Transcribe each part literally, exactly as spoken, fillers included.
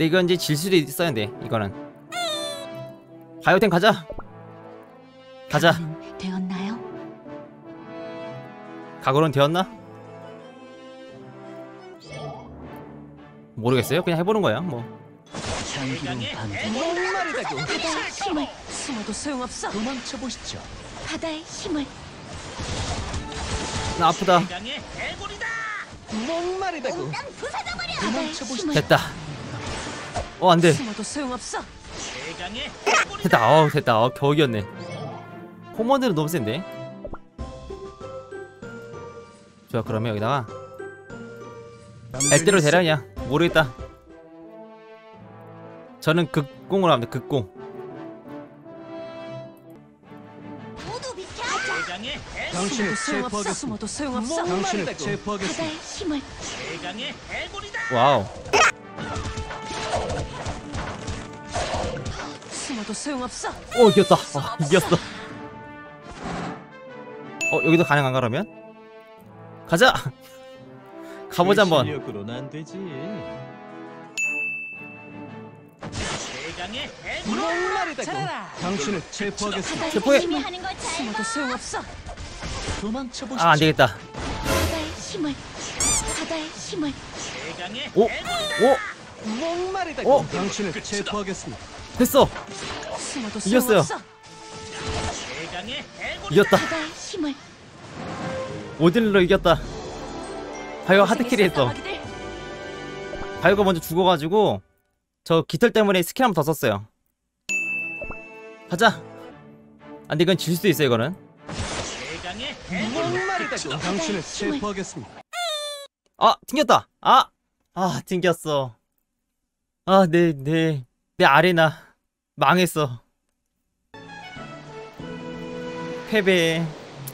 근데 이건 이제 질 수도 있어야 돼. 이거는 바이오템 가자. 가자. 되었나요? 각오는 되었나? 모르겠어요. 그냥 해보는 거야. 뭐. 바다의 힘을 숨어도 소용없어. 도망쳐 보시죠. 바다의 힘을. 나 아프다. 목마르다고. 도망쳐 보시죠. 됐다. 어 안돼. 숨어도 소용없어. 됐다. 어 됐다. 어 겨우 이겼네. 포먼드는 너무 센데. 좋아 그러면 여기다가 엘대로 대라 그냥. 모르겠다. 저는 극공으로 합니다. 극공. 모두 비켜. 당신을 체포하겠습니다. 당신을 체포하겠습니다. 와우. 숨어도 소용없어. 오 이겼다. 아, 이겼어. 어 여기도 가능한가 그러면? 가자. 가보자 한번. 당신을 체포하겠습니다. 체포해. 아, 안 되겠다. 오, 오, 오. 당신을 체포하겠습니다. 됐어. 이겼어요. 이겼다. 오딜로 이겼다. 바이오 하드킬이 했어. 바이오가 먼저 죽어가지고 저 깃털 때문에 스킬 한 번 더 썼어요. 가자. 안돼 이건 질 수도 있어 이거는. 당신을 체포하겠습니다. 아 튕겼다. 아, 아 튕겼어. 아 내 내 내 아레나 망했어. 패배.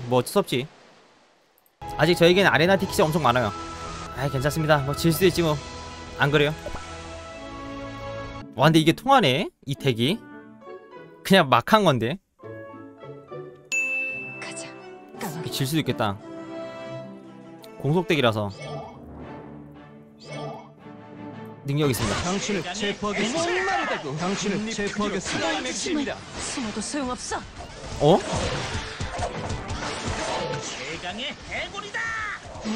뭐 어쩔 수 없지. 아직 저에겐 아레나 티켓이 엄청 많아요. 아 괜찮습니다. 뭐 질 수도 있지 뭐. 안 그래요? 와 근데 이게 통하네 이 덱이. 그냥 막 한 건데. 가자. 질 수도 있겠다. 공속 덱이라서. 능력 있습니다. 당신을 체포하겠습니다. 당신을 체포하겠습니다. 숨어도 소용없어. 어? 대강의 해골이다.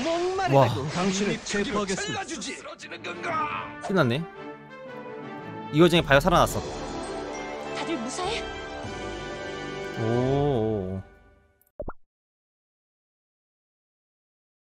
목마르다고. 당신을 체포하겠습니다. 끝났네. 이거 중에 바이오 살아났어. 다들 무사해? 오.